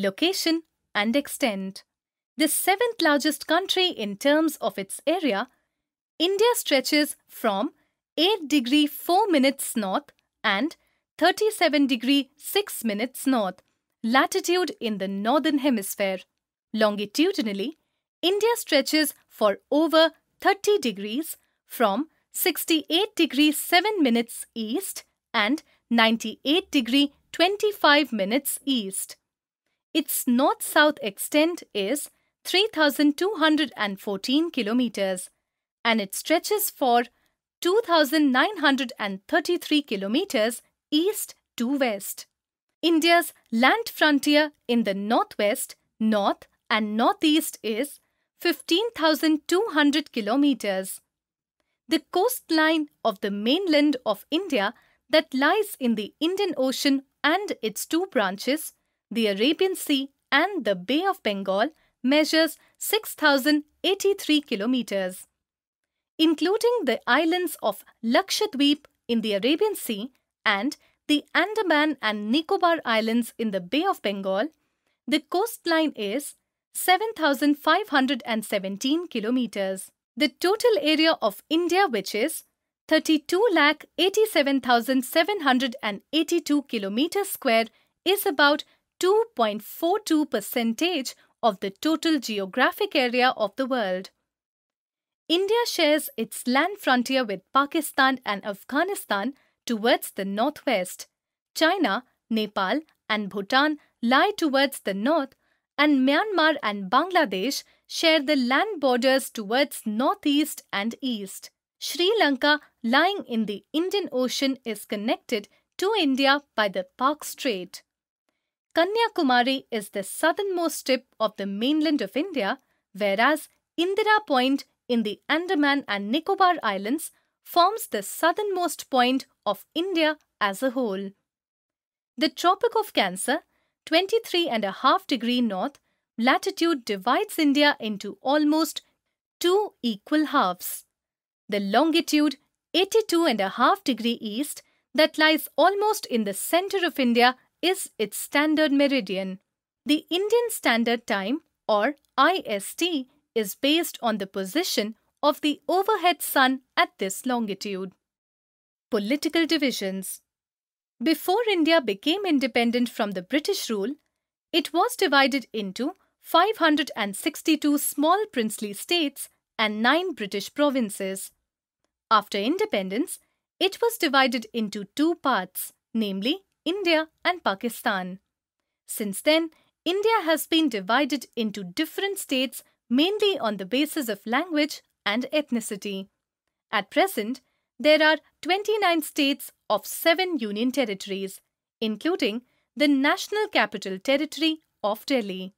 Location and extent. The seventh largest country in terms of its area, India stretches from 8°4' north and 37°6' north latitude in the northern hemisphere. Longitudinally, India stretches for over 30 degrees from 68°7' east and 98°25' east. Its north-south extent is 3,214 kilometers and it stretches for 2,933 kilometers east to west. India's land frontier in the northwest, north and northeast is 15,200 kilometers. The coastline of the mainland of India that lies in the Indian Ocean and its two branches, the Arabian Sea and the Bay of Bengal, measures 6,083 kilometers. Including the islands of Lakshadweep in the Arabian Sea and the Andaman and Nicobar islands in the Bay of Bengal, the coastline is 7,517 kilometers. The total area of India, which is 32,87,782 kilometers square, is about 2.42% of the total geographic area of the world. India shares its land frontier with Pakistan and Afghanistan towards the northwest. China, Nepal and Bhutan lie towards the north, and Myanmar and Bangladesh share the land borders towards northeast and east. Sri Lanka, lying in the Indian Ocean, is connected to India by the Pak Strait. Kanyakumari is the southernmost tip of the mainland of India, whereas Indira Point in the Andaman and Nicobar Islands forms the southernmost point of India as a whole. The Tropic of Cancer, 23.5° north, latitude divides India into almost two equal halves. The longitude, 82.5° east, that lies almost in the center of India, is its standard meridian. The Indian Standard Time, or IST, is based on the position of the overhead sun at this longitude. Political divisions. Before India became independent from the British rule, it was divided into 562 small princely states and 9 British provinces. After independence, it was divided into two parts, namely India and Pakistan. Since then, India has been divided into different states mainly on the basis of language and ethnicity. At present, there are 29 states of 7 union territories, including the National Capital Territory of Delhi.